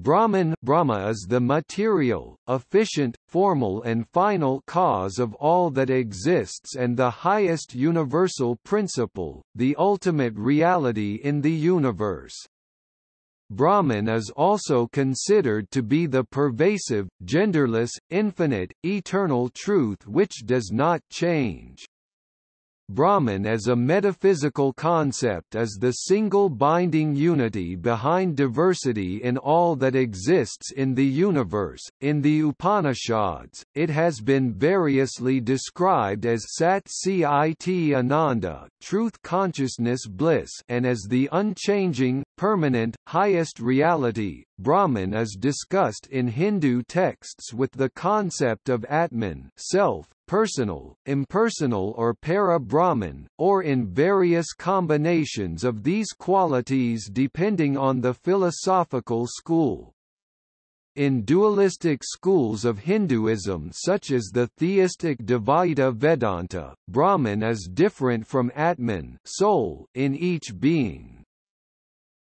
Brahman, Brahma is the material, efficient, formal and final cause of all that exists and the highest universal principle, the ultimate reality in the universe. Brahman is also considered to be the pervasive, genderless, infinite, eternal truth which does not change. Brahman as a metaphysical concept is the single binding unity behind diversity in all that exists in the universe. In the Upanishads, it has been variously described as Sat Cit Ananda, truth consciousness bliss, and as the unchanging, permanent, highest reality. Brahman is discussed in Hindu texts with the concept of Atman, self, personal, impersonal or para-Brahman, or in various combinations of these qualities depending on the philosophical school. In dualistic schools of Hinduism such as the theistic Dvaita Vedanta, Brahman is different from Atman, soul, in each being.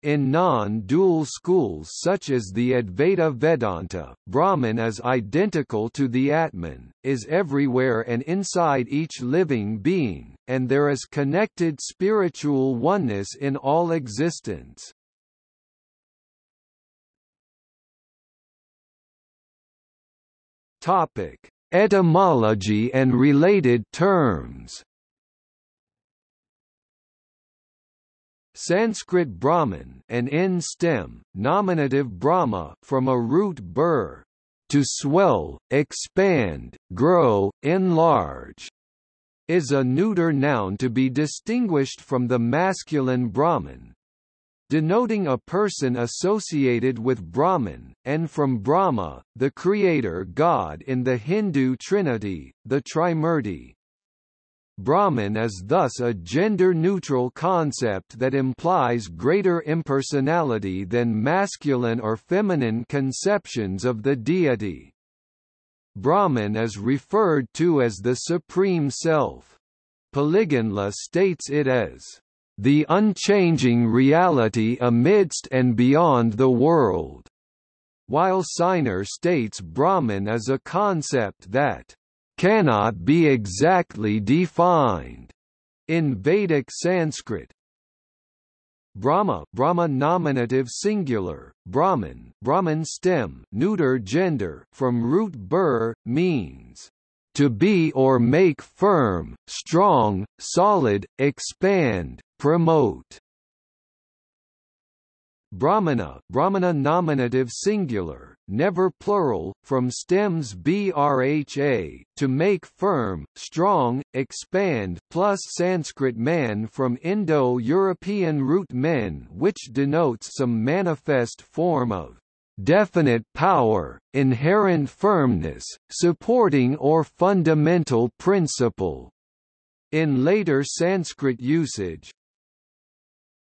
In non-dual schools such as the Advaita Vedanta, Brahman is identical to the Atman, is everywhere and inside each living being, and there is connected spiritual oneness in all existence. Topic: Etymology and related terms. Sanskrit Brahman, an N stem, nominative Brahma, from a root bur, to swell, expand, grow, enlarge, is a neuter noun to be distinguished from the masculine Brahman, denoting a person associated with Brahman, and from Brahma, the creator god in the Hindu Trinity, the Trimurti. Brahman is thus a gender-neutral concept that implies greater impersonality than masculine or feminine conceptions of the deity. Brahman is referred to as the Supreme Self. Polygonla states it as, "...the unchanging reality amidst and beyond the world," while Siner states Brahman is a concept that cannot be exactly defined in Vedic Sanskrit. Brahma, Brahma nominative singular, Brahman, Brahman stem, neuter gender, from root bur, means to be or make firm, strong, solid, expand, promote. Brahmana, Brahmana nominative singular, never plural, from stems brha, to make firm, strong, expand, plus Sanskrit man from Indo-European root men, which denotes some manifest form of definite power, inherent firmness, supporting or fundamental principle. In later Sanskrit usage,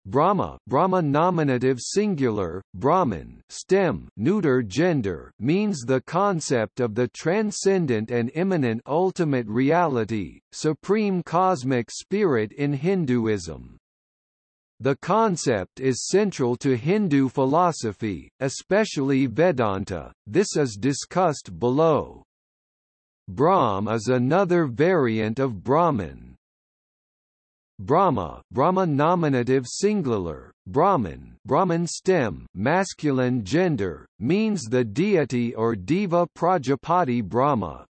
Brahma, Brahma nominative singular, Brahman, stem, neuter gender, means the concept of the transcendent and immanent ultimate reality, supreme cosmic spirit in Hinduism. The concept is central to Hindu philosophy, especially Vedanta. This is discussed below. Brahm is another variant of Brahman. Brahma, Brahma nominative singular, Brahman, Brahman stem, masculine gender, means the deity or Deva Prajapati Brahma.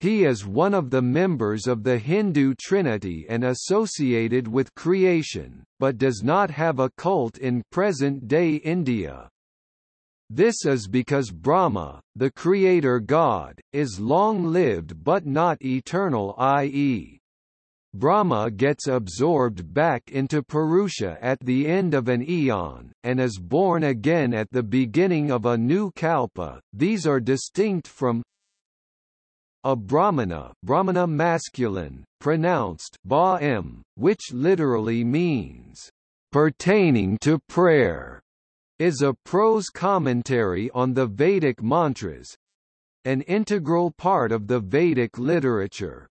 He is one of the members of the Hindu Trinity and associated with creation, but does not have a cult in present-day India. This is because Brahma, the creator god, is long-lived but not eternal, i.e. Brahma gets absorbed back into Purusha at the end of an eon, and is born again at the beginning of a new kalpa. These are distinct from a brahmana, brahmana masculine, pronounced ba-em, which literally means pertaining to prayer, is a prose commentary on the Vedic mantras, an integral part of the Vedic literature.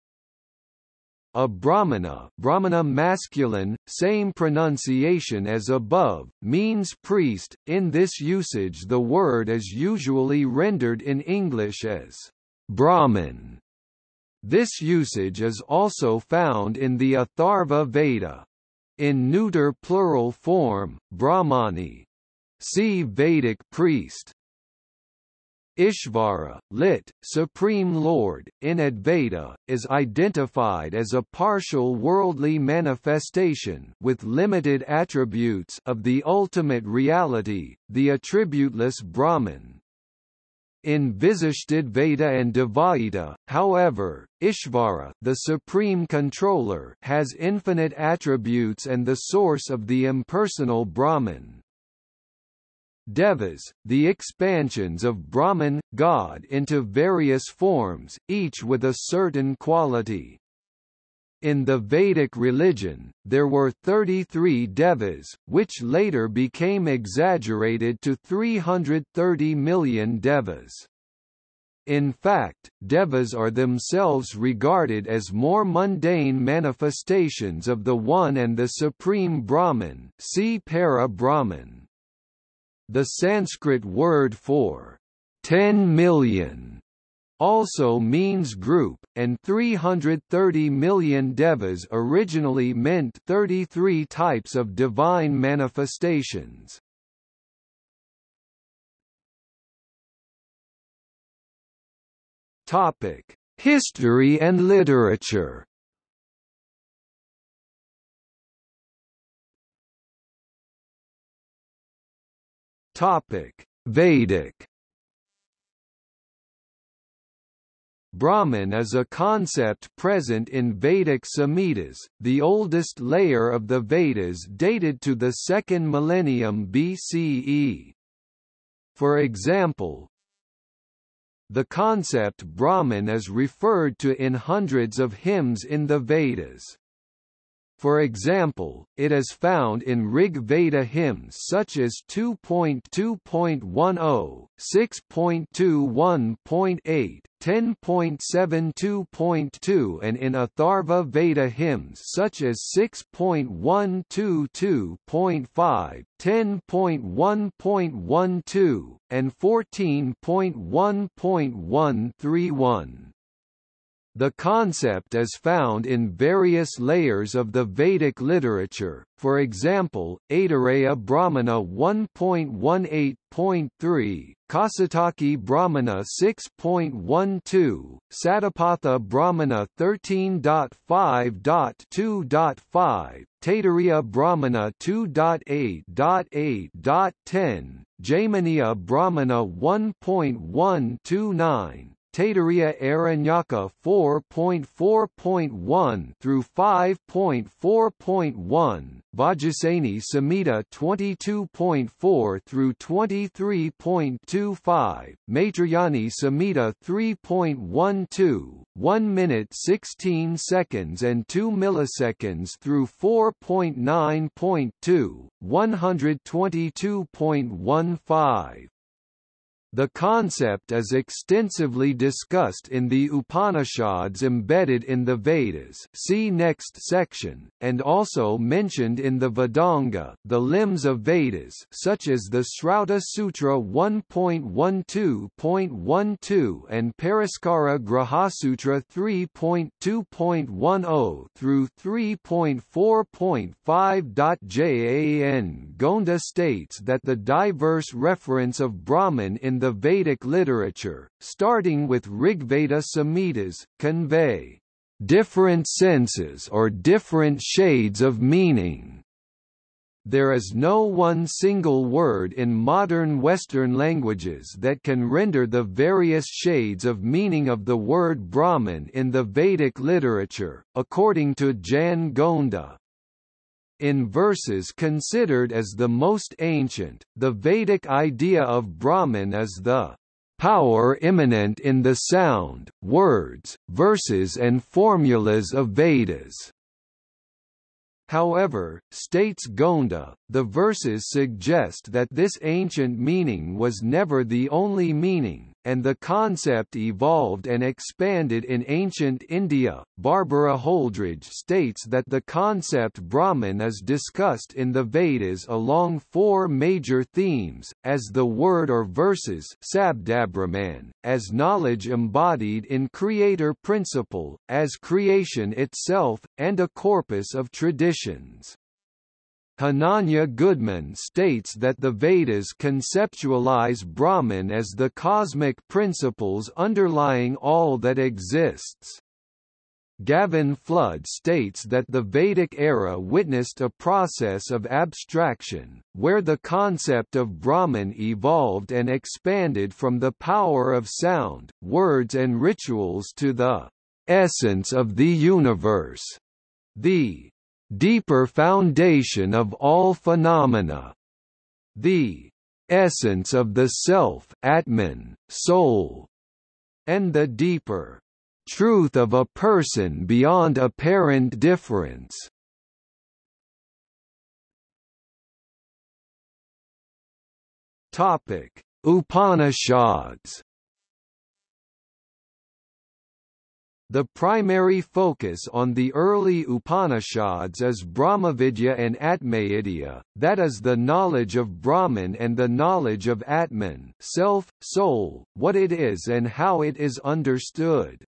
A brahmana, brahmana masculine, same pronunciation as above, means priest. In this usage the word is usually rendered in English as Brahmin. This usage is also found in the Atharva Veda. In neuter plural form, brahmani. See Vedic priest. Ishvara, lit. Supreme Lord, in Advaita, is identified as a partial worldly manifestation with limited attributes of the ultimate reality, the attributeless Brahman. In Visishtadvaita and Dvaita, however, Ishvara, the supreme controller, has infinite attributes and the source of the impersonal Brahman. Devas, the expansions of Brahman, God, into various forms, each with a certain quality. In the Vedic religion, there were 33 devas, which later became exaggerated to 330 million devas. In fact, devas are themselves regarded as more mundane manifestations of the one and the supreme Brahman. See Para Brahman. The Sanskrit word for 10 million also means group, and 330 million devas originally meant 33 types of divine manifestations. Topic: History and literature. Topic: Vedic. Brahman is a concept present in Vedic Samhitas, the oldest layer of the Vedas dated to the 2nd millennium BCE. For example, the concept Brahman is referred to in hundreds of hymns in the Vedas. For example, it is found in Rig Veda hymns such as 2.2.10, 6.21.8, 10.72.2, and in Atharva Veda hymns such as 6.122.5, 10.1.12, and 14.1.131. The concept is found in various layers of the Vedic literature, for example, Aitareya Brahmana 1.18.3, Kausataki Brahmana 6.12, Satapatha Brahmana 13.5.2.5, Taittiriya Brahmana 2.8.8.10, Jaiminiya Brahmana 1.129, Taittiriya Aranyaka 4.4.1 through 5.4.1, Vajrasaini Samhita 22.4 through 23.25, Maitrayani Samhita 3.12, 1 minute 16 seconds and 2 milliseconds through 4.9.2, 122.15. The concept is extensively discussed in the Upanishads embedded in the Vedas, see next section, and also mentioned in the Vedanga, the limbs of Vedas, such as the Shrauta Sutra 1.12.12 and Pariskara Graha Sutra 3.2.10 through 3.4.5. Jan Gonda states that the diverse reference of Brahman in the Vedic literature, starting with Rigveda Samhitas, convey different senses or different shades of meaning. There is no one single word in modern Western languages that can render the various shades of meaning of the word Brahman in the Vedic literature, according to Jan Gonda. In verses considered as the most ancient, the Vedic idea of Brahman is the power immanent in the sound, words, verses and formulas of Vedas. However, states Gonda, the verses suggest that this ancient meaning was never the only meaning, and the concept evolved and expanded in ancient India. Barbara Holdridge states that the concept Brahman is discussed in the Vedas along four major themes, as the word or verses, sabdabrahman, as knowledge embodied in creator principle, as creation itself, and a corpus of traditions. Hananya Goodman states that the Vedas conceptualize Brahman as the cosmic principles underlying all that exists. Gavin Flood states that the Vedic era witnessed a process of abstraction, where the concept of Brahman evolved and expanded from the power of sound, words and rituals to the essence of the universe, the deeper foundation of all phenomena, the essence of the self, Atman, soul, and the deeper truth of a person beyond apparent difference. Topic: Upanishads. The primary focus on the early Upanishads is Brahmavidya and Atmavidya, that is the knowledge of Brahman and the knowledge of Atman, self, soul, what it is and how it is understood.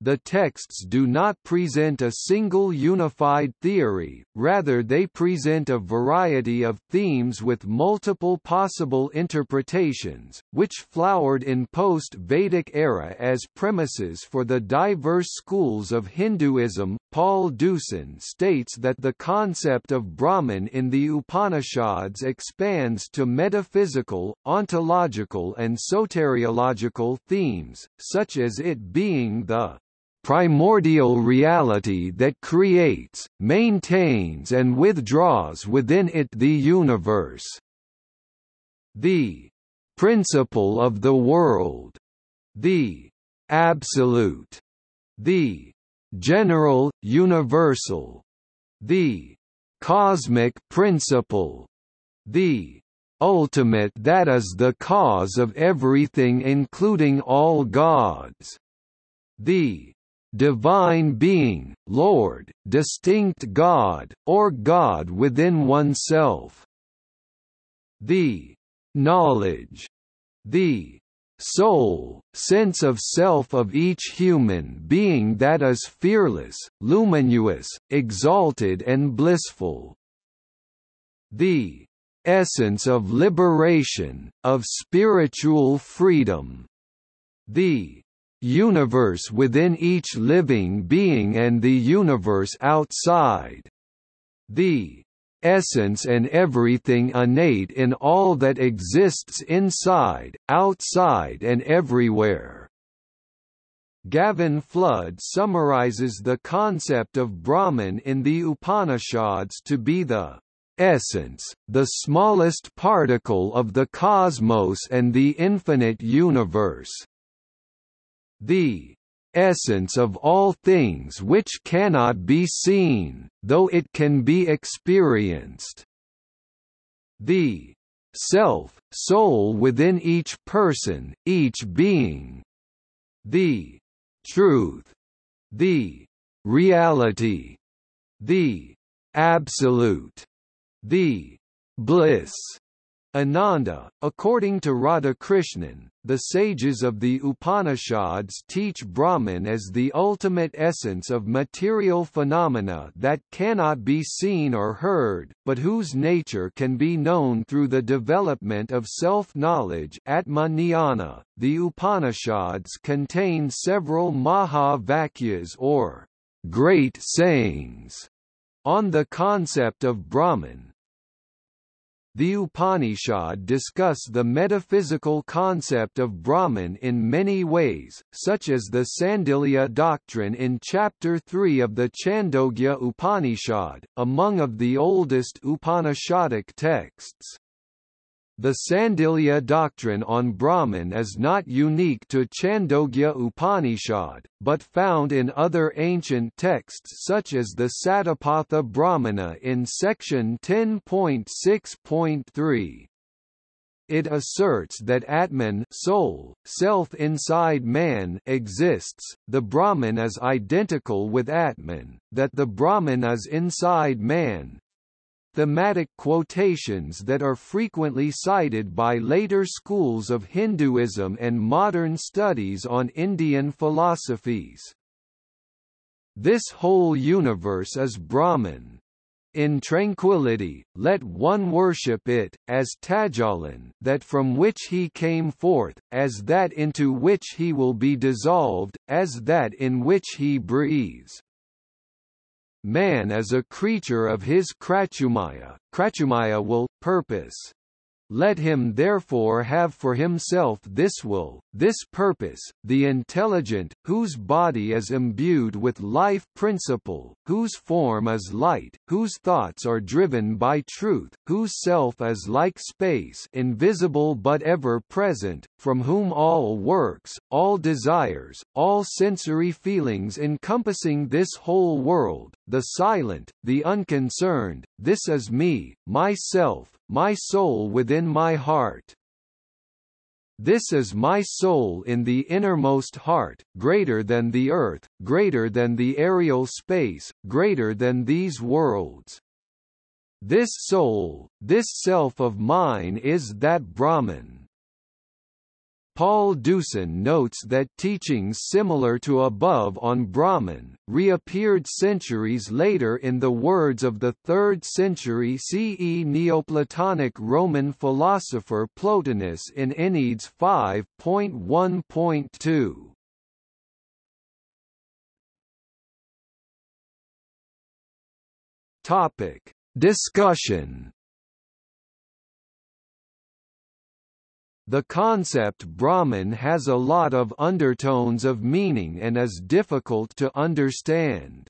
The texts do not present a single unified theory, rather they present a variety of themes with multiple possible interpretations, which flowered in post-Vedic era as premises for the diverse schools of Hinduism. Paul Deussen states that the concept of Brahman in the Upanishads expands to metaphysical, ontological and soteriological themes, such as it being the primordial reality that creates, maintains and withdraws within it the universe, the principle of the world, the absolute, the general, universal, the cosmic principle, the ultimate that is the cause of everything including all gods, the divine being, Lord, distinct God, or God within oneself, the knowledge, the soul, sense of self of each human being that is fearless, luminous, exalted and blissful, the essence of liberation, of spiritual freedom, the universe within each living being and the universe outside, the essence and everything innate in all that exists inside, outside and everywhere. Gavin Flood summarizes the concept of Brahman in the Upanishads to be the essence, the smallest particle of the cosmos and the infinite universe, the essence of all things which cannot be seen, though it can be experienced, the self, soul within each person, each being, the truth, the reality, the absolute, the bliss, Ananda. According to Radhakrishnan, the sages of the Upanishads teach Brahman as the ultimate essence of material phenomena that cannot be seen or heard, but whose nature can be known through the development of self-knowledge. Atmanjnana. The Upanishads contain several Mahavakyas or great sayings on the concept of Brahman. The Upanishad discuss the metaphysical concept of Brahman in many ways, such as the Sandilya doctrine in Chapter 3 of the Chandogya Upanishad, among of the oldest Upanishadic texts. The Sandilya doctrine on Brahman is not unique to Chandogya Upanishad, but found in other ancient texts such as the Satapatha Brahmana in section 10.6.3. it asserts that Atman, soul, self inside man, exists, the Brahman is identical with Atman, that the Brahman is inside man. Thematic quotations that are frequently cited by later schools of Hinduism and modern studies on Indian philosophies. This whole universe is Brahman. In tranquility, let one worship it, as Tajalan, that from which he came forth, as that into which he will be dissolved, as that in which he breathes. Man is a creature of his Krachumaya, Krachumaya will, purpose. Let him therefore have for himself this will, this purpose, the intelligent, whose body is imbued with life principle, whose form is light, whose thoughts are driven by truth, whose self is like space, invisible but ever present, from whom all works, all desires, all sensory feelings encompassing this whole world, the silent, the unconcerned, this is me, myself, my soul within my heart. This is my soul in the innermost heart, greater than the earth, greater than the aerial space, greater than these worlds. This soul, this self of mine is that Brahman. Paul Deussen notes that teachings similar to above on Brahman, reappeared centuries later in the words of the 3rd century CE Neoplatonic Roman philosopher Plotinus in Enneads 5.1.2. Topic. Discussion. The concept Brahman has a lot of undertones of meaning and is difficult to understand.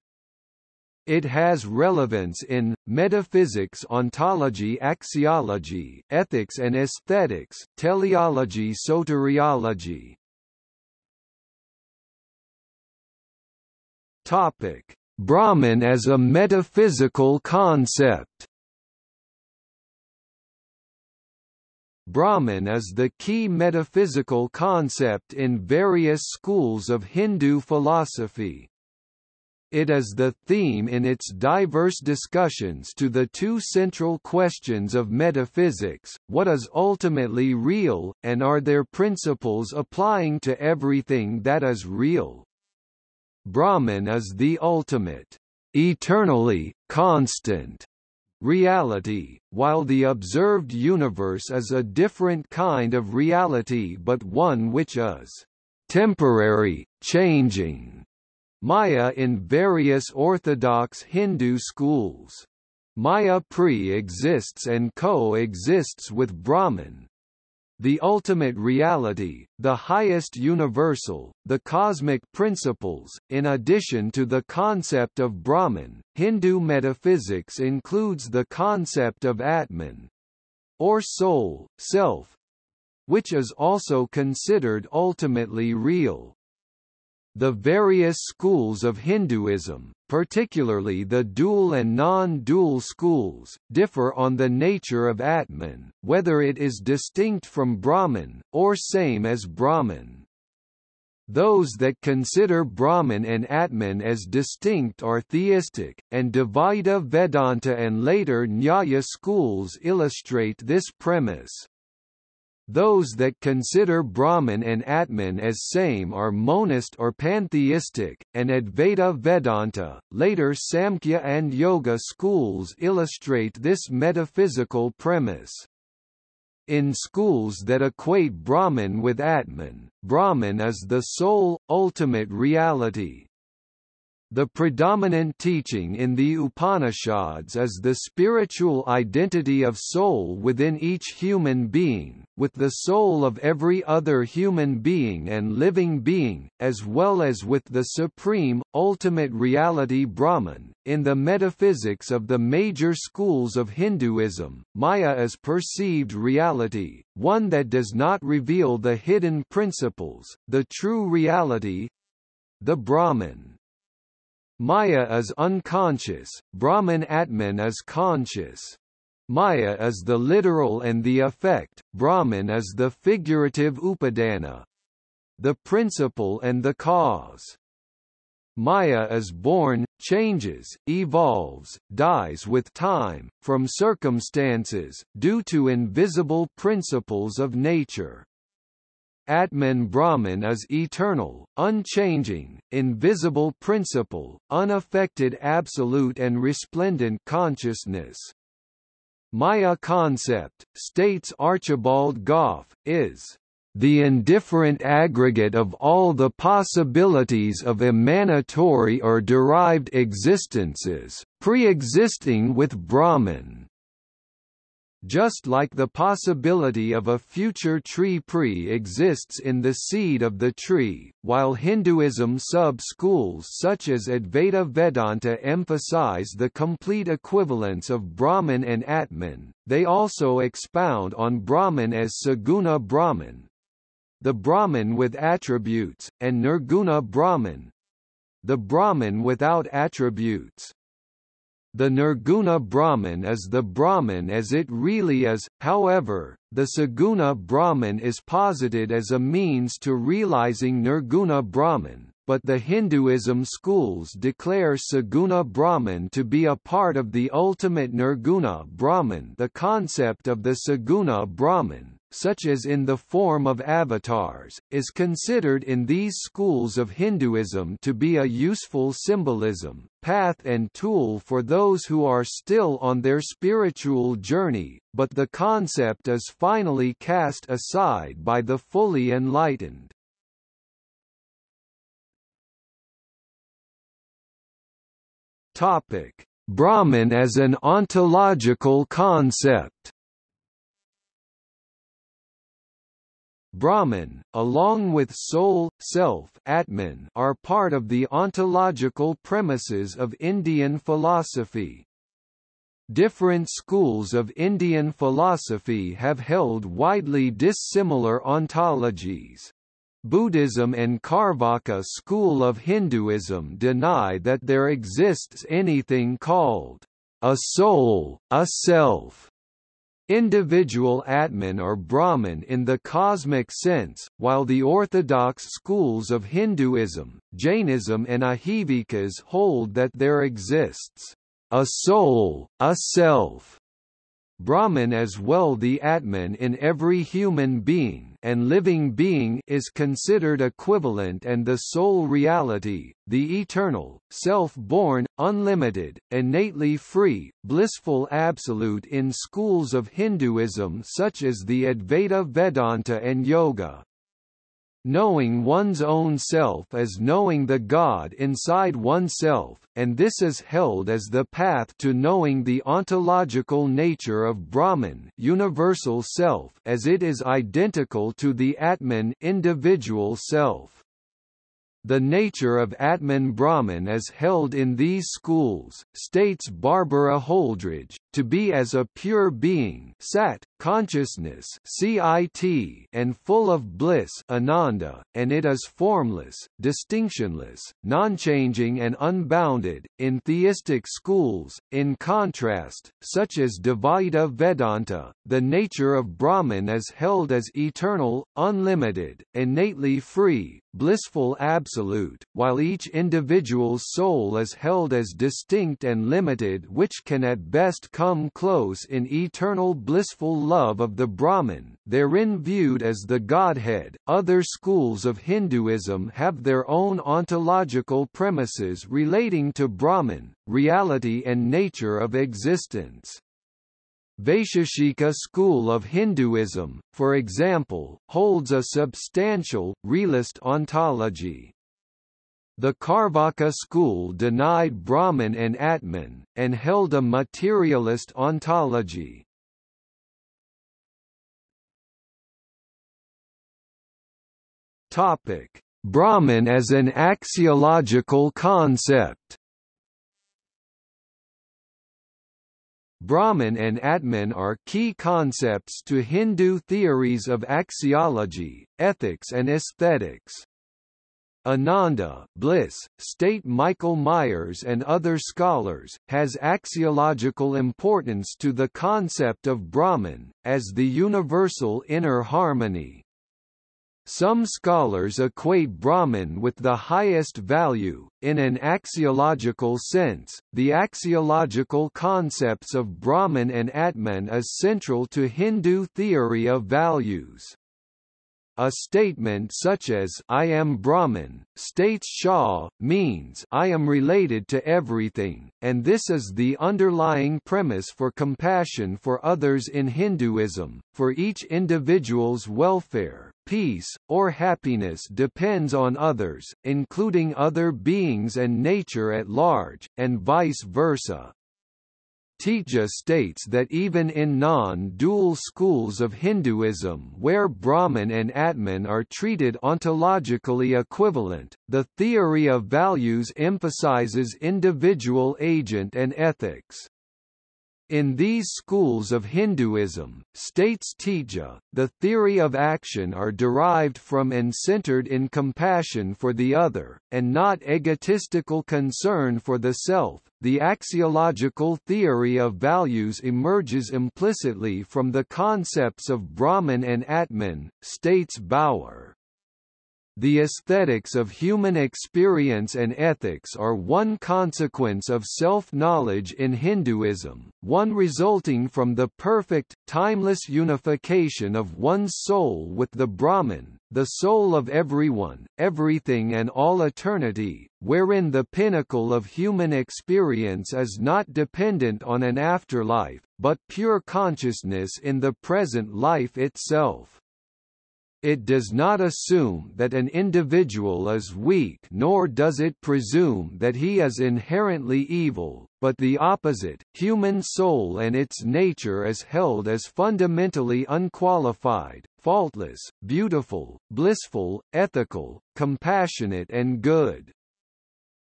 It has relevance in metaphysics, ontology, axiology, ethics and aesthetics, teleology, soteriology. Topic: Brahman as a metaphysical concept. Brahman is the key metaphysical concept in various schools of Hindu philosophy. It is the theme in its diverse discussions to the two central questions of metaphysics, what is ultimately real, and are there principles applying to everything that is real? Brahman is the ultimate, eternally constant reality, while the observed universe is a different kind of reality but one which is temporary, changing, Maya in various orthodox Hindu schools. Maya pre-exists and co-exists with Brahman. The ultimate reality, the highest universal, the cosmic principles. In addition to the concept of Brahman, Hindu metaphysics includes the concept of Atman, or soul, self, which is also considered ultimately real. The various schools of Hinduism, particularly the dual and non-dual schools, differ on the nature of Atman, whether it is distinct from Brahman, or same as Brahman. Those that consider Brahman and Atman as distinct are theistic, and Dvaita Vedanta and later Nyaya schools illustrate this premise. Those that consider Brahman and Atman as same are monist or pantheistic, and Advaita Vedanta, later Samkhya and Yoga schools illustrate this metaphysical premise. In schools that equate Brahman with Atman, Brahman is the sole, ultimate reality. The predominant teaching in the Upanishads is the spiritual identity of soul within each human being, with the soul of every other human being and living being, as well as with the supreme, ultimate reality Brahman. In the metaphysics of the major schools of Hinduism, Maya is perceived reality, one that does not reveal the hidden principles, the true reality, the Brahman. Maya is unconscious, Brahman Atman is conscious. Maya is the literal and the effect, Brahman is the figurative upadana, the principle and the cause. Maya is born, changes, evolves, dies with time, from circumstances, due to invisible principles of nature. Atman Brahman is eternal, unchanging, invisible principle, unaffected absolute and resplendent consciousness. Maya concept, states Archibald Goff, is the indifferent aggregate of all the possibilities of emanatory or derived existences, pre-existing with Brahman. Just like the possibility of a future tree pre-exists in the seed of the tree, while Hinduism sub-schools such as Advaita Vedanta emphasize the complete equivalence of Brahman and Atman, they also expound on Brahman as Saguna Brahman, the Brahman with attributes, and Nirguna Brahman, the Brahman without attributes. The Nirguna Brahman is the Brahman as it really is, however, the Saguna Brahman is posited as a means to realizing Nirguna Brahman, but the Hinduism schools declare Saguna Brahman to be a part of the ultimate Nirguna Brahman. The concept of the Saguna Brahman, such as in the form of avatars, is considered in these schools of Hinduism to be a useful symbolism, path and tool for those who are still on their spiritual journey, but the concept is finally cast aside by the fully enlightened. Topic: Brahman as an ontological concept. Brahman, along with soul, self, Atman, are part of the ontological premises of Indian philosophy. Different schools of Indian philosophy have held widely dissimilar ontologies. Buddhism and Carvaka school of Hinduism deny that there exists anything called a soul, a self, individual Atman or Brahman in the cosmic sense, while the orthodox schools of Hinduism, Jainism and Aivikas hold that there exists a soul, a self, Brahman as well the Atman in every human being, and living being is considered equivalent and the sole reality, the eternal, self-born, unlimited, innately free, blissful absolute in schools of Hinduism such as the Advaita Vedanta and Yoga. Knowing one's own self is knowing the God inside oneself, and this is held as the path to knowing the ontological nature of Brahman, universal self, as it is identical to the Atman, individual self. The nature of Atman Brahman as held in these schools, states Barbara Holdridge, to be as a pure being sat, consciousness CIT, and full of bliss ananda, and it is formless, distinctionless, non-changing and unbounded. In theistic schools, in contrast, such as Dvaita Vedanta, the nature of Brahman is held as eternal, unlimited, innately free, blissful absolute, while each individual's soul is held as distinct and limited, which can at best come close in eternal blissful love of the Brahman, therein viewed as the Godhead. Other schools of Hinduism have their own ontological premises relating to Brahman, reality and nature of existence. Vaisheshika school of Hinduism, for example, holds a substantial, realist ontology. The Carvaka school denied Brahman and Atman, and held a materialist ontology. Brahman as an axiological concept. Brahman and Atman are key concepts to Hindu theories of axiology, ethics and aesthetics. Ananda, Bliss, State Michael Myers and other scholars, has axiological importance to the concept of Brahman, as the universal inner harmony. Some scholars equate Brahman with the highest value. In an axiological sense, the axiological concepts of Brahman and Atman is central to Hindu theory of values. A statement such as "I am Brahman," states Shaw, means "I am related to everything," and this is the underlying premise for compassion for others in Hinduism. For each individual's welfare, peace, or happiness depends on others, including other beings and nature at large, and vice versa. Teja states that even in non-dual schools of Hinduism where Brahman and Atman are treated ontologically equivalent, the theory of values emphasizes individual agent and ethics. In these schools of Hinduism, states Teja, the theory of action are derived from and centered in compassion for the other, and not egotistical concern for the self. The axiological theory of values emerges implicitly from the concepts of Brahman and Atman, states Bauer. The aesthetics of human experience and ethics are one consequence of self-knowledge in Hinduism, one resulting from the perfect, timeless unification of one's soul with the Brahman, the soul of everyone, everything and all eternity, wherein the pinnacle of human experience is not dependent on an afterlife, but pure consciousness in the present life itself. It does not assume that an individual is weak, nor does it presume that he is inherently evil, but the opposite, human soul and its nature is held as fundamentally unqualified, faultless, beautiful, blissful, ethical, compassionate and good.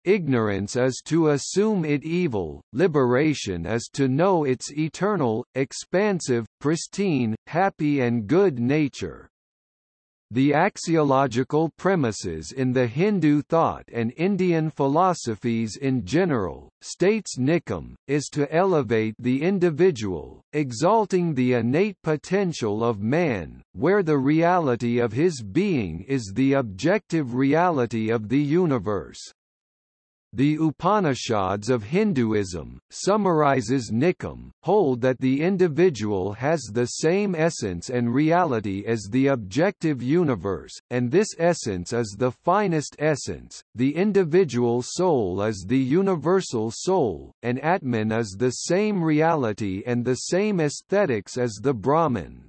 Ignorance is to assume it evil, liberation is to know its eternal, expansive, pristine, happy and good nature. The axiological premises in the Hindu thought and Indian philosophies in general, states Nikam, is to elevate the individual, exalting the innate potential of man, where the reality of his being is the objective reality of the universe. The Upanishads of Hinduism, summarizes Nikam, hold that the individual has the same essence and reality as the objective universe, and this essence is the finest essence, the individual soul is the universal soul, and Atman is the same reality and the same aesthetics as the Brahman.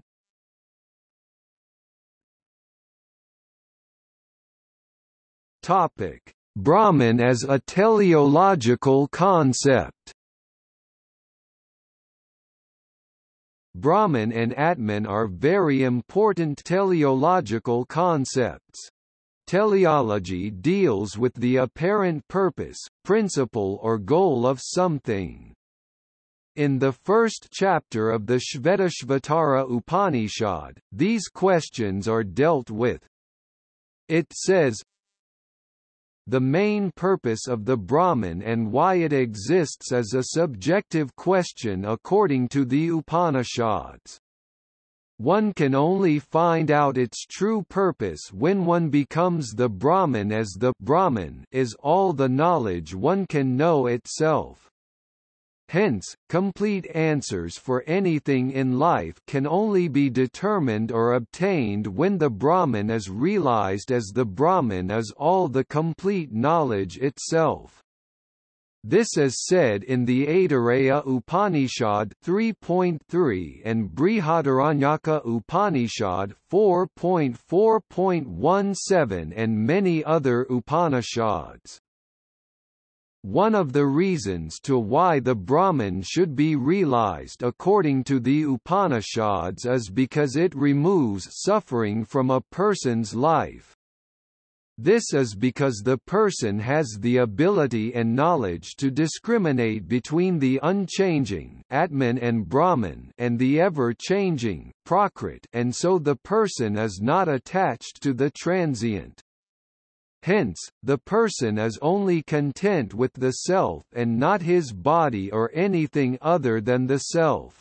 Brahman as a teleological concept. Brahman and Atman are very important teleological concepts. Teleology deals with the apparent purpose, principle or goal of something. In the first chapter of the Shvetashvatara Upanishad, these questions are dealt with. It says, the main purpose of the Brahman and why it exists is a subjective question according to the Upanishads. One can only find out its true purpose when one becomes the Brahman, as the Brahman is all the knowledge one can know itself. Hence, complete answers for anything in life can only be determined or obtained when the Brahman is realized, as the Brahman is all the complete knowledge itself. This is said in the Aitareya Upanishad 3.3 and Brihadaranyaka Upanishad 4.4.17 and many other Upanishads. One of the reasons to why the Brahman should be realized according to the Upanishads is because it removes suffering from a person's life. This is because the person has the ability and knowledge to discriminate between the unchanging Atman and Brahman and the ever-changing Prakrit, and so the person is not attached to the transient. Hence, the person is only content with the self and not his body or anything other than the self.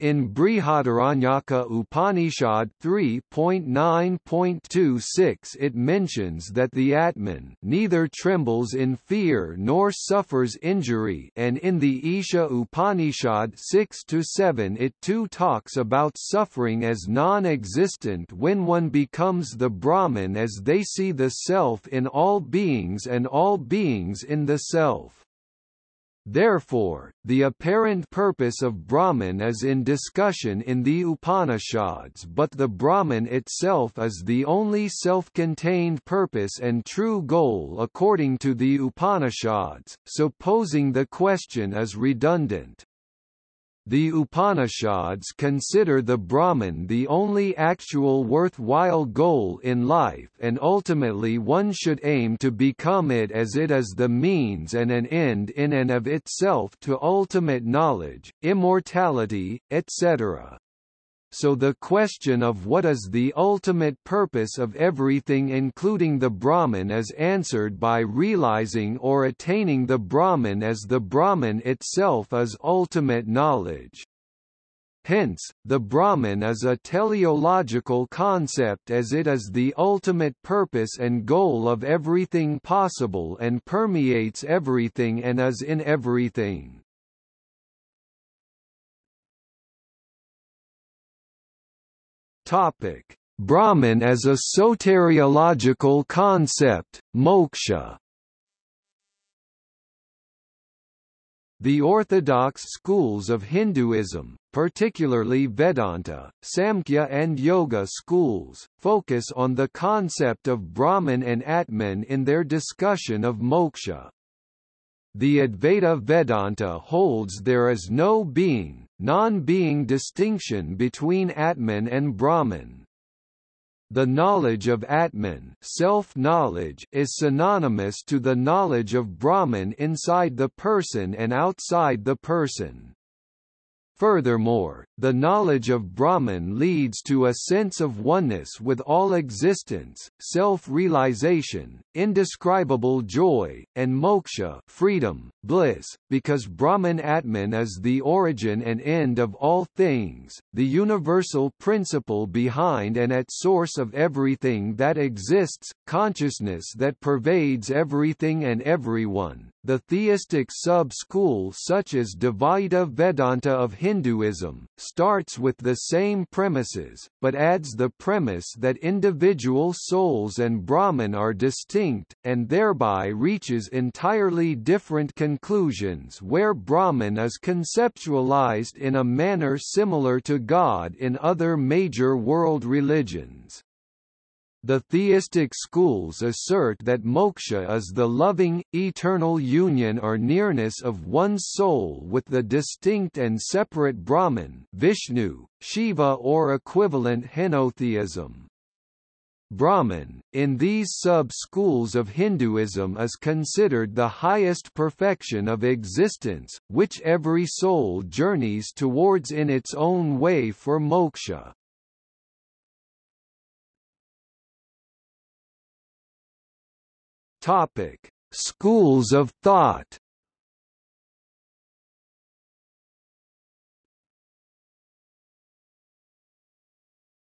In Brihadaranyaka Upanishad 3.9.26 it mentions that the Atman neither trembles in fear nor suffers injury, and in the Isha Upanishad 6-7 it too talks about suffering as non-existent when one becomes the Brahman, as they see the self in all beings and all beings in the self. Therefore, the apparent purpose of Brahman is in discussion in the Upanishads, but the Brahman itself is the only self-contained purpose and true goal according to the Upanishads, so posing the question is redundant. The Upanishads consider the Brahman the only actual worthwhile goal in life, and ultimately one should aim to become it is the means and an end in and of itself to ultimate knowledge, immortality, etc. So the question of what is the ultimate purpose of everything including the Brahman is answered by realizing or attaining the Brahman, as the Brahman itself is ultimate knowledge. Hence, the Brahman is a teleological concept, as it is the ultimate purpose and goal of everything possible and permeates everything and is in everything. Topic: Brahman as a soteriological concept, moksha. The orthodox schools of Hinduism, particularly Vedanta, Samkhya and Yoga schools, focus on the concept of Brahman and Atman in their discussion of moksha. The Advaita Vedanta holds there is no being, non-being distinction between Atman and Brahman. The knowledge of Atman, self-knowledge, is synonymous to the knowledge of Brahman inside the person and outside the person. Furthermore, the knowledge of Brahman leads to a sense of oneness with all existence, self-realization, indescribable joy, and moksha, freedom, bliss, because Brahman Atman is the origin and end of all things, the universal principle behind and at source of everything that exists, consciousness that pervades everything and everyone. The theistic sub-school such as Dvaita Vedanta of Hinduism starts with the same premises, but adds the premise that individual souls and Brahman are distinct, and thereby reaches entirely different conclusions where Brahman is conceptualized in a manner similar to God in other major world religions. The theistic schools assert that moksha is the loving, eternal union or nearness of one's soul with the distinct and separate Brahman, Vishnu, Shiva, or equivalent henotheism. Brahman, in these sub-schools of Hinduism, is considered the highest perfection of existence, which every soul journeys towards in its own way for moksha. Topic: Schools of thought.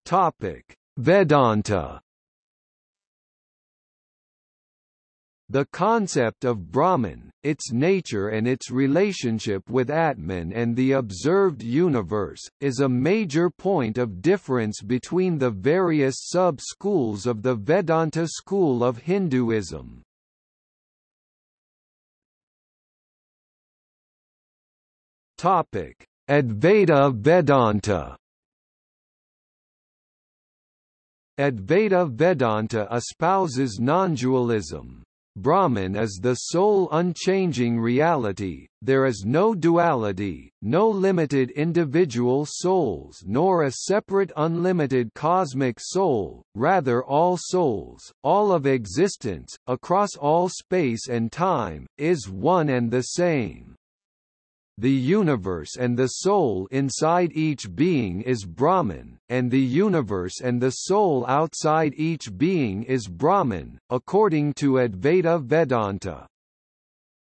Topic: Vedanta. The concept of Brahman, its nature and its relationship with Atman and the observed universe, is a major point of difference between the various sub-schools of the Vedanta school of Hinduism. Topic: Advaita Vedanta. Advaita Vedanta espouses non-dualism. Brahman is the sole unchanging reality, there is no duality, no limited individual souls nor a separate unlimited cosmic soul, rather all souls, all of existence, across all space and time, is one and the same. the universe and the soul inside each being is Brahman, and the universe and the soul outside each being is Brahman, according to Advaita Vedanta.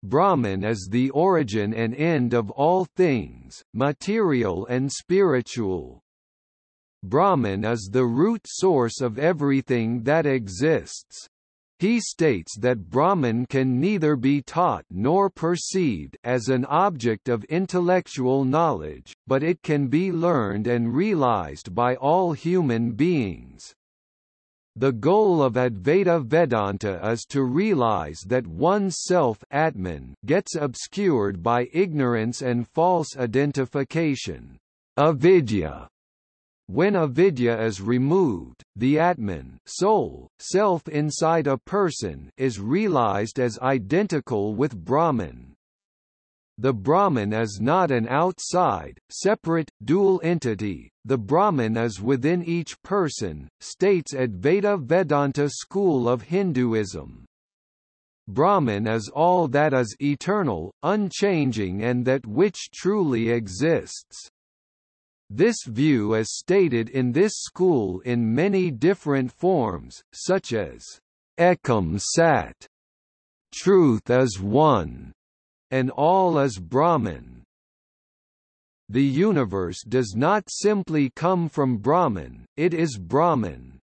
Brahman is the origin and end of all things, material and spiritual. Brahman is the root source of everything that exists. He states that Brahman can neither be taught nor perceived as an object of intellectual knowledge, but it can be learned and realized by all human beings. The goal of Advaita Vedanta is to realize that one's self Atman gets obscured by ignorance and false identification, avidya. When avidya is removed, the Atman, soul, self inside a person is realized as identical with Brahman. The Brahman is not an outside, separate, dual entity. The Brahman is within each person, states Advaita Vedanta school of Hinduism. Brahman is all that is eternal, unchanging, and that which truly exists. This view is stated in this school in many different forms, such as Ekam Sat, truth is one, and all is Brahman. The universe does not simply come from Brahman, it is Brahman.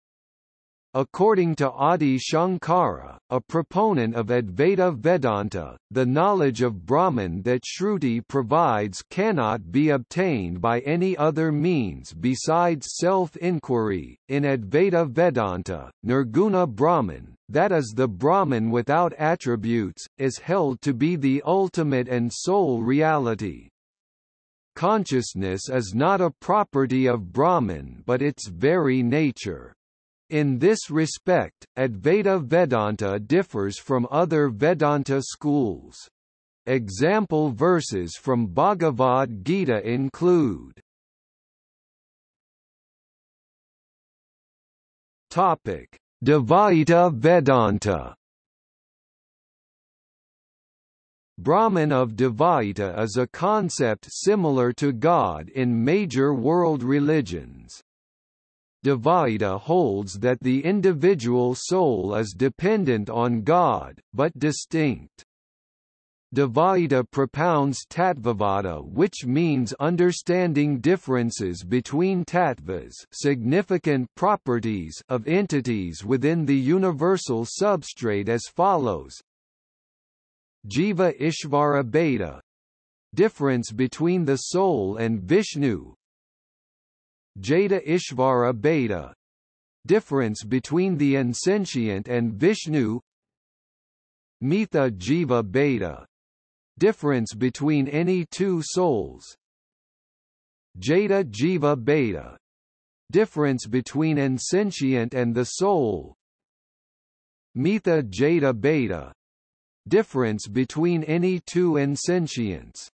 According to Adi Shankara, a proponent of Advaita Vedanta, the knowledge of Brahman that Shruti provides cannot be obtained by any other means besides self-inquiry. In Advaita Vedanta, Nirguna Brahman, that is the Brahman without attributes, is held to be the ultimate and sole reality. Consciousness is not a property of Brahman but its very nature. In this respect, Advaita Vedanta differs from other Vedanta schools. Example verses from Bhagavad Gita include. Topic: Dvaita Vedanta. Brahman of Dvaita is a concept similar to God in major world religions. Dvaita holds that the individual soul is dependent on God, but distinct. Dvaita propounds Tattvavada, which means understanding differences between tattvas, significant properties of entities within the universal substrate as follows. Jiva Ishvara Bheda, difference between the soul and Vishnu. Jada Ishvara Bheda, difference between the insentient and Vishnu. Mitha Jiva Bheda, difference between any two souls. Jada Jiva Bheda, difference between insentient and the soul. Mitha Jada Bheda, difference between any two insentients.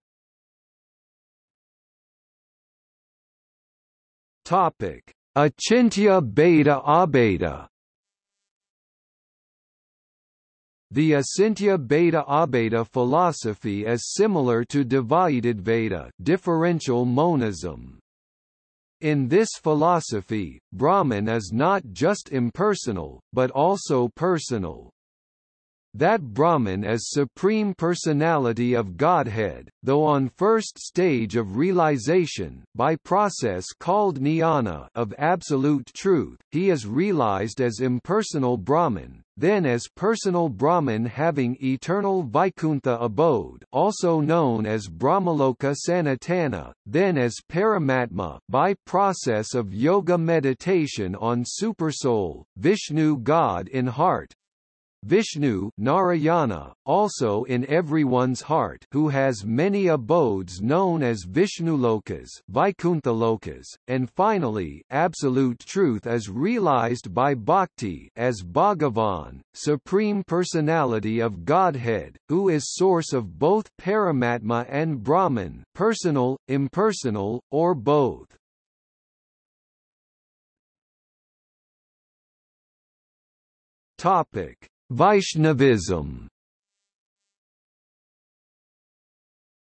Topic: Achintya Bheda Abheda. The Achintya Bheda Abheda philosophy is similar to Dvaitadvaita, differential monism. In this philosophy, Brahman is not just impersonal, but also personal. That Brahman is Supreme Personality of Godhead, though on first stage of realization, by process called jnana of absolute truth, he is realized as impersonal Brahman, then as personal Brahman having eternal Vaikuntha abode, also known as Brahmaloka Sanatana, then as Paramatma, by process of yoga meditation on Supersoul, Vishnu God in heart. Vishnu Narayana, also in everyone's heart, who has many abodes known as Vishnulokas, Vaikuntha-lokas, and finally, absolute truth is realized by Bhakti as Bhagavan, Supreme Personality of Godhead, who is source of both Paramatma and Brahman, personal, impersonal, or both. Topic: Vaishnavism.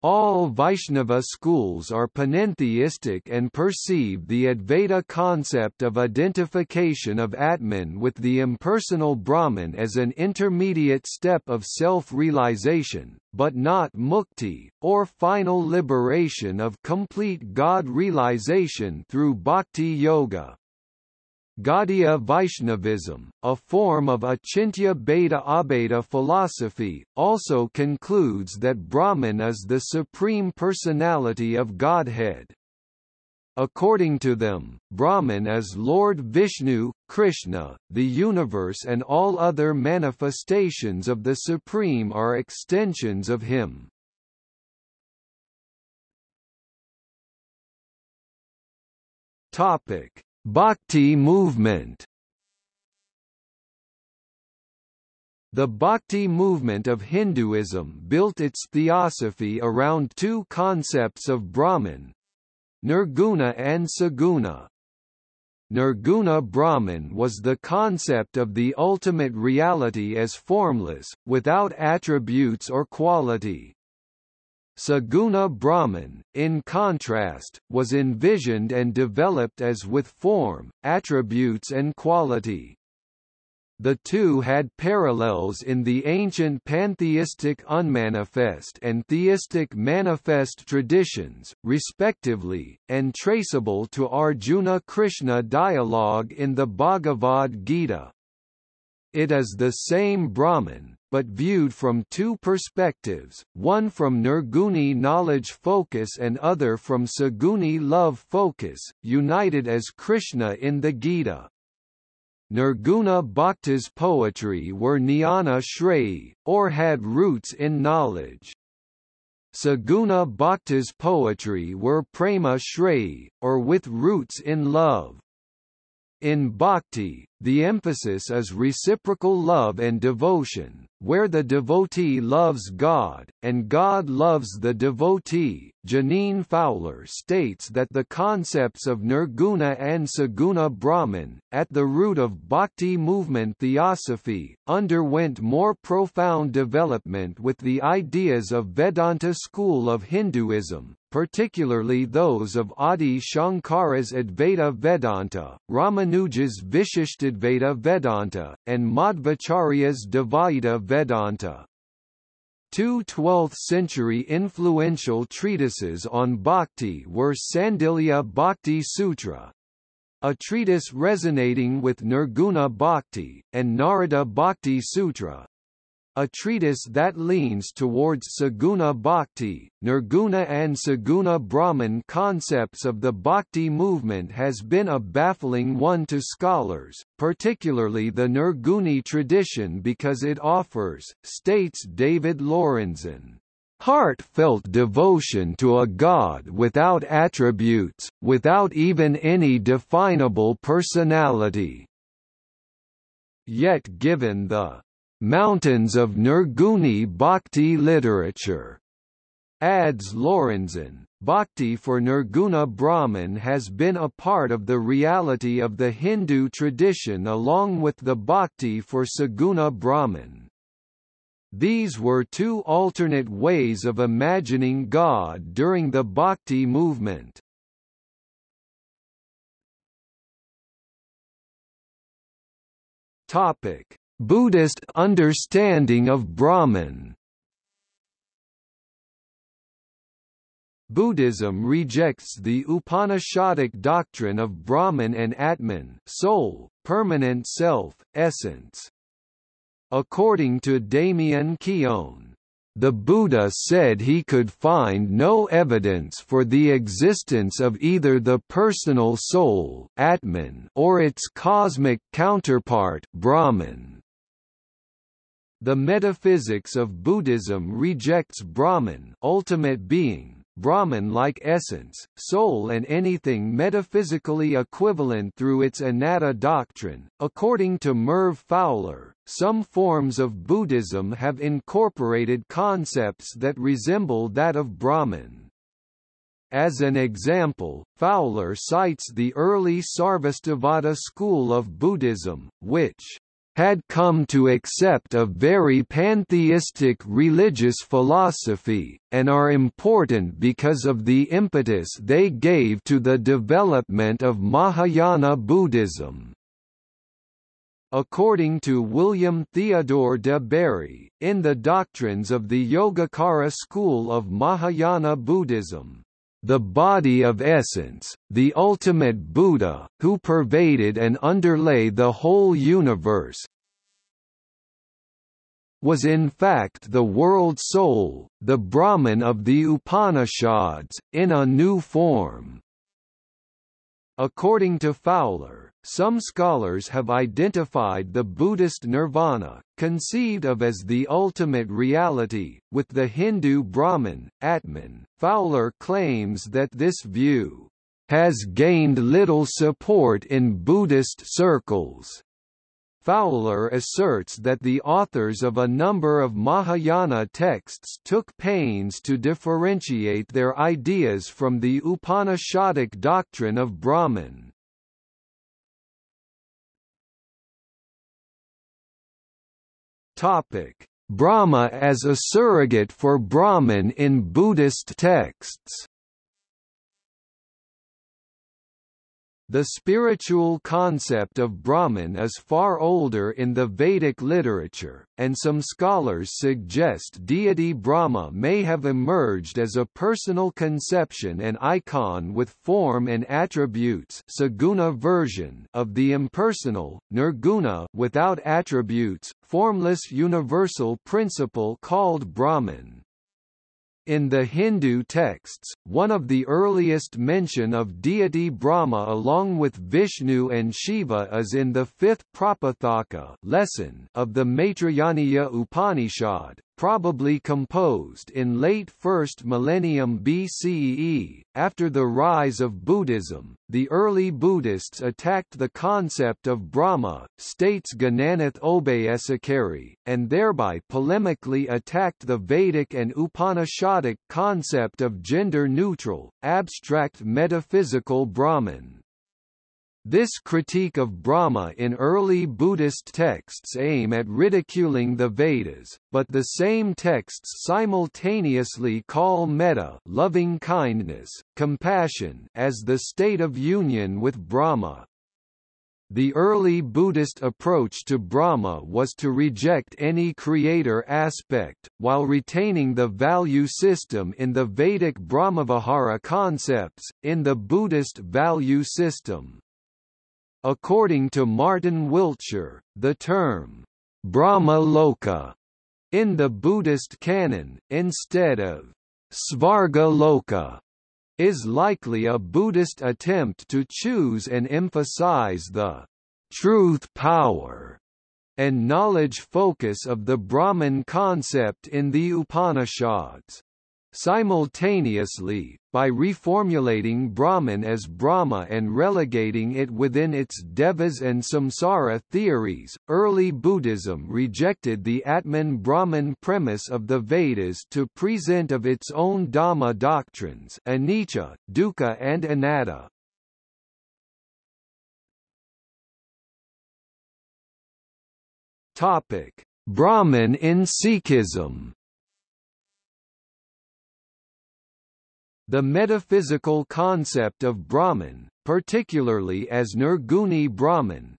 All Vaishnava schools are panentheistic and perceive the Advaita concept of identification of Atman with the impersonal Brahman as an intermediate step of self-realization, but not mukti, or final liberation of complete God realization through bhakti yoga. Gaudiya Vaishnavism, a form of Achintya Beta Abheda philosophy, also concludes that Brahman is the Supreme Personality of Godhead. According to them, Brahman is Lord Vishnu, Krishna, the universe, and all other manifestations of the Supreme are extensions of Him. Bhakti movement. The Bhakti movement of Hinduism built its theosophy around two concepts of Brahman, Nirguna and Saguna. Nirguna Brahman was the concept of the ultimate reality as formless, without attributes or quality. Saguna Brahman, in contrast, was envisioned and developed as with form, attributes and quality. The two had parallels in the ancient pantheistic unmanifest and theistic manifest traditions, respectively, and traceable to Arjuna-Krishna dialogue in the Bhagavad Gita. It is the same Brahman, but viewed from two perspectives, one from Nirguni knowledge focus and other from Saguni love focus, united as Krishna in the Gita. Nirguna Bhakta's poetry were jnana shreyi, or had roots in knowledge. Saguna Bhakta's poetry were prema shreyi, or with roots in love. In bhakti, the emphasis is reciprocal love and devotion, where the devotee loves God, and God loves the devotee. Janine Fowler states that the concepts of Nirguna and Saguna Brahman, at the root of Bhakti movement theosophy, underwent more profound development with the ideas of Vedanta school of Hinduism, particularly those of Adi Shankara's Advaita Vedanta, Ramanuja's Vishishtadvaita Vedanta, and Madhvacharya's Dvaita Vedanta. Two 12th-century influential treatises on bhakti were Sandilya Bhakti Sutra, a treatise resonating with Nirguna Bhakti, and Narada Bhakti Sutra, a treatise that leans towards Saguna Bhakti. Nirguna and Saguna Brahman concepts of the Bhakti movement has been a baffling one to scholars, particularly the Nirguni tradition, because it offers, states David Lorenzen, heartfelt devotion to a God without attributes, without even any definable personality. Yet given the mountains of Nirguni Bhakti literature, adds Lorenzen, Bhakti for Nirguna Brahman has been a part of the reality of the Hindu tradition along with the Bhakti for Saguna Brahman. These were two alternate ways of imagining God during the Bhakti movement. Buddhist understanding of Brahman. Buddhism rejects the Upanishadic doctrine of Brahman and Atman, soul, permanent self, essence. According to Damien Keown, the Buddha said he could find no evidence for the existence of either the personal soul, Atman, or its cosmic counterpart, Brahman. The metaphysics of Buddhism rejects Brahman, ultimate being, Brahman-like essence, soul, and anything metaphysically equivalent through its anatta doctrine. According to Merv Fowler, some forms of Buddhism have incorporated concepts that resemble that of Brahman. As an example, Fowler cites the early Sarvastivada school of Buddhism, which had come to accept a very pantheistic religious philosophy, and are important because of the impetus they gave to the development of Mahayana Buddhism. According to William Theodore de Berry, in the doctrines of the Yogacara school of Mahayana Buddhism, the body of essence, the ultimate Buddha, who pervaded and underlay the whole universe, was in fact the world soul, the Brahman of the Upanishads, in a new form. According to Fowler, some scholars have identified the Buddhist nirvana, conceived of as the ultimate reality, with the Hindu Brahman, Atman. Fowler claims that this view has gained little support in Buddhist circles. Fowler asserts that the authors of a number of Mahayana texts took pains to differentiate their ideas from the Upanishadic doctrine of Brahman. Topic: Brahma as a surrogate for Brahman in Buddhist texts. The spiritual concept of Brahman is far older in the Vedic literature, and some scholars suggest deity Brahma may have emerged as a personal conception and icon with form and attributes saguna version of the impersonal, nirguna without attributes, formless universal principle called Brahman. In the Hindu texts, one of the earliest mention of deity Brahma along with Vishnu and Shiva is in the fifth Prapathaka lesson of the Maitrayaniya Upanishad, probably composed in late 1st millennium BCE. After the rise of Buddhism, the early Buddhists attacked the concept of Brahma, states Gananath Obeyesekari, and thereby polemically attacked the Vedic and Upanishadic concept of gender-neutral, abstract metaphysical Brahman. This critique of Brahma in early Buddhist texts aims at ridiculing the Vedas, but the same texts simultaneously call metta, loving kindness, compassion, as the state of union with Brahma. The early Buddhist approach to Brahma was to reject any creator aspect, while retaining the value system in the Vedic Brahmavihara concepts, in the Buddhist value system. According to Martin Wiltshire, the term, Brahma-loka, in the Buddhist canon, instead of Svarga-loka, is likely a Buddhist attempt to choose and emphasize the truth power and knowledge focus of the Brahman concept in the Upanishads. Simultaneously, by reformulating Brahman as Brahma and relegating it within its Devas and Samsara theories, early Buddhism rejected the Atman-Brahman premise of the Vedas to present of its own Dhamma doctrines, anicca, dukkha and anatta. Topic: Brahman in Sikhism. The metaphysical concept of Brahman, particularly as Nirguni Brahman,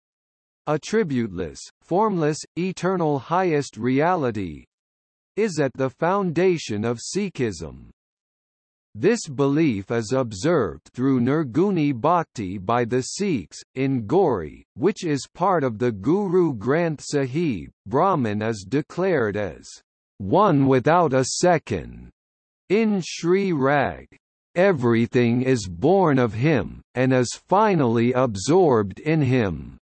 a tributeless, formless, eternal highest reality, is at the foundation of Sikhism. This belief is observed through Nirguni Bhakti by the Sikhs. In Gauri, which is part of the Guru Granth Sahib, Brahman is declared as one without a second. In Sri Rag, everything is born of him, and is finally absorbed in him.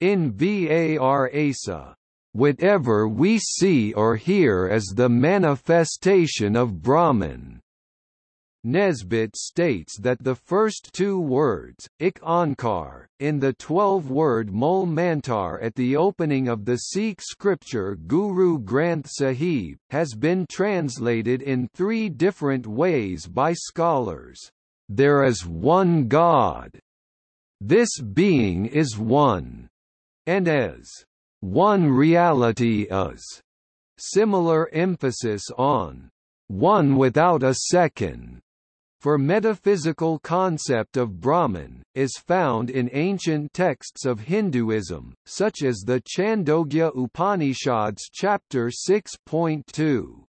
In Var Asa, whatever we see or hear is the manifestation of Brahman. Nesbitt states that the first two words, ik onkar, in the 12-word Mool Mantar at the opening of the Sikh scripture Guru Granth Sahib, has been translated in three different ways by scholars. There is one God. This being is one. and as one reality is, similar emphasis on one without a second for metaphysical concept of Brahman, is found in ancient texts of Hinduism, such as the Chandogya Upanishads chapter 6.2.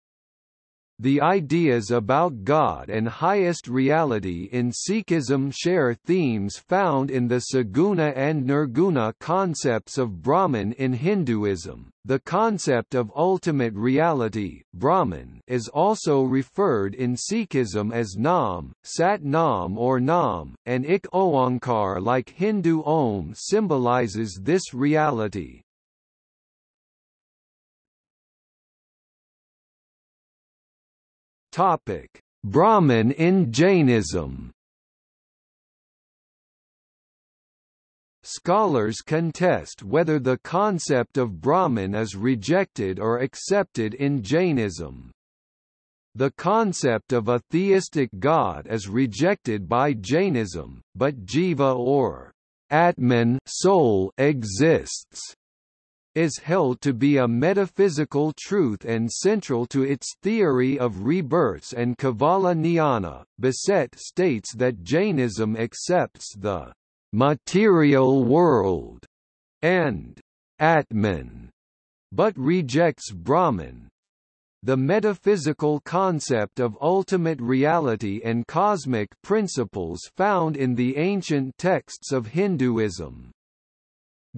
The ideas about God and highest reality in Sikhism share themes found in the Saguna and Nirguna concepts of Brahman in Hinduism. The concept of ultimate reality, Brahman, is also referred in Sikhism as Nam, Sat Nam or Nam, and Ik Oankar, like Hindu Om, symbolizes this reality. Topic: Brahman in Jainism. Scholars contest whether the concept of Brahman is rejected or accepted in Jainism. The concept of a theistic god is rejected by Jainism, but Jiva or Atman soul exists, is held to be a metaphysical truth and central to its theory of rebirths and Kavala Jnana. Besette states that Jainism accepts the material world and Atman, but rejects Brahman. The metaphysical concept of ultimate reality and cosmic principles found in the ancient texts of Hinduism.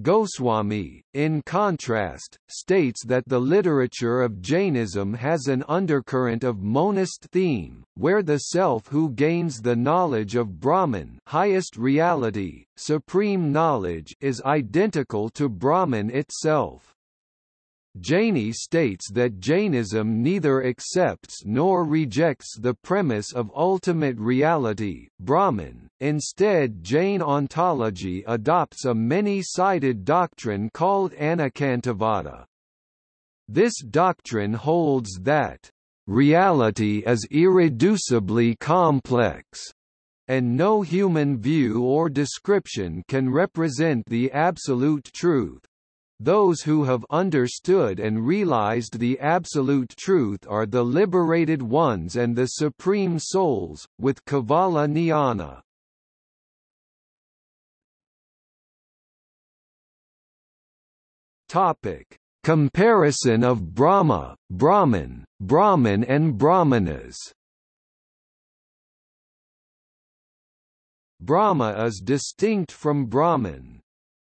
Goswami, in contrast, states that the literature of Jainism has an undercurrent of monist theme, where the self who gains the knowledge of Brahman, highest reality, supreme knowledge, is identical to Brahman itself. Jaini states that Jainism neither accepts nor rejects the premise of ultimate reality, Brahman. Instead, Jain ontology adopts a many-sided doctrine called Anakantavada. This doctrine holds that reality is irreducibly complex, and no human view or description can represent the absolute truth. Those who have understood and realized the absolute truth are the liberated ones and the supreme souls, with Kavala Jnana. Topic: Comparison of Brahma, Brahman, Brahman and Brahmanas. Brahma is distinct from Brahman.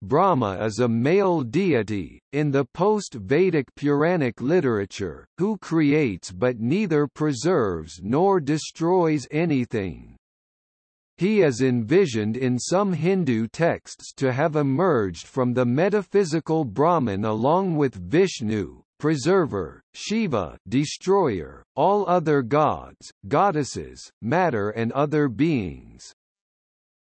Brahma is a male deity, in the post-Vedic Puranic literature, who creates but neither preserves nor destroys anything. He is envisioned in some Hindu texts to have emerged from the metaphysical Brahman along with Vishnu, preserver, Shiva, destroyer, all other gods, goddesses, matter and other beings.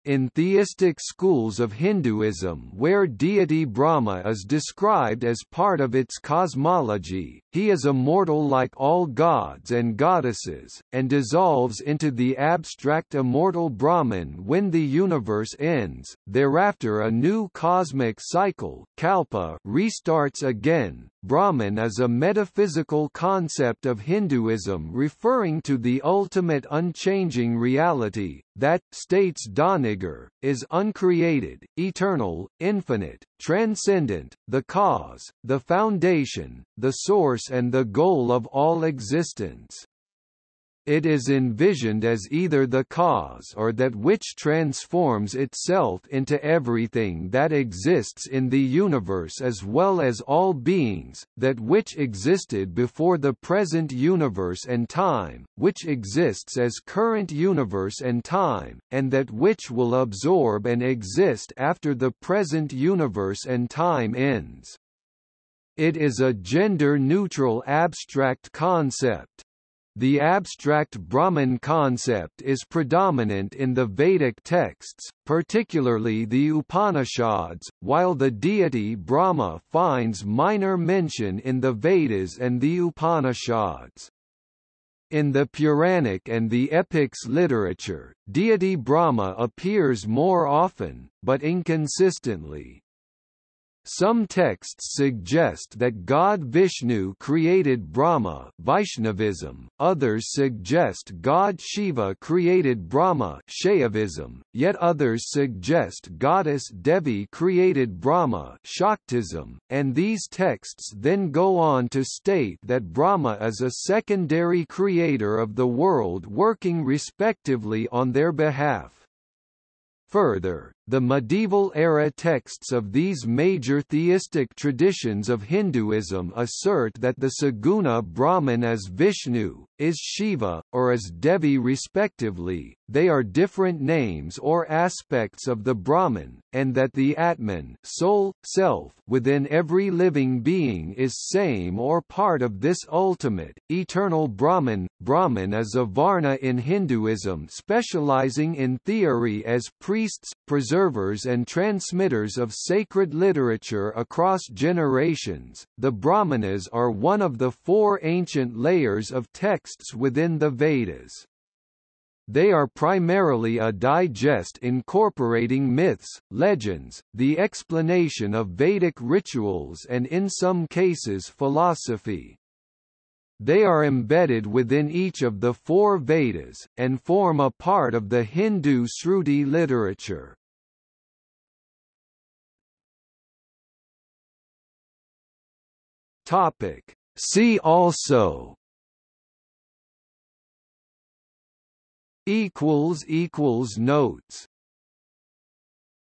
In theistic schools of Hinduism where deity Brahma is described as part of its cosmology, he is immortal like all gods and goddesses, and dissolves into the abstract immortal Brahman when the universe ends. Thereafter a new cosmic cycle, kalpa, restarts again. Brahman is a metaphysical concept of Hinduism referring to the ultimate unchanging reality, that, states Doniger, is uncreated, eternal, infinite, transcendent, the cause, the foundation, the source and the goal of all existence. It is envisioned as either the cause or that which transforms itself into everything that exists in the universe as well as all beings, that which existed before the present universe and time, which exists as current universe and time, and that which will absorb and exist after the present universe and time ends. It is a gender-neutral abstract concept. The abstract Brahman concept is predominant in the Vedic texts, particularly the Upanishads, while the deity Brahma finds minor mention in the Vedas and the Upanishads. In the Puranic and the epics literature, deity Brahma appears more often, but inconsistently. Some texts suggest that God Vishnu created Brahma, Vaishnavism, others suggest God Shiva created Brahma, Shaivism, yet others suggest goddess Devi created Brahma, Shaktism, and these texts then go on to state that Brahma is a secondary creator of the world working respectively on their behalf. Further, the medieval-era texts of these major theistic traditions of Hinduism assert that the Saguna Brahman is Vishnu, is Shiva, or is Devi respectively, they are different names or aspects of the Brahman, and that the Atman soul, self, within every living being is same or part of this ultimate, eternal Brahman. Brahman is a varna in Hinduism specializing in theory as priests, preservers and transmitters of sacred literature across generations. The Brahmanas are one of the four ancient layers of texts within the Vedas. They are primarily a digest incorporating myths, legends, the explanation of Vedic rituals and in some cases philosophy. They are embedded within each of the four Vedas, and form a part of the Hindu Shruti literature. See also Notes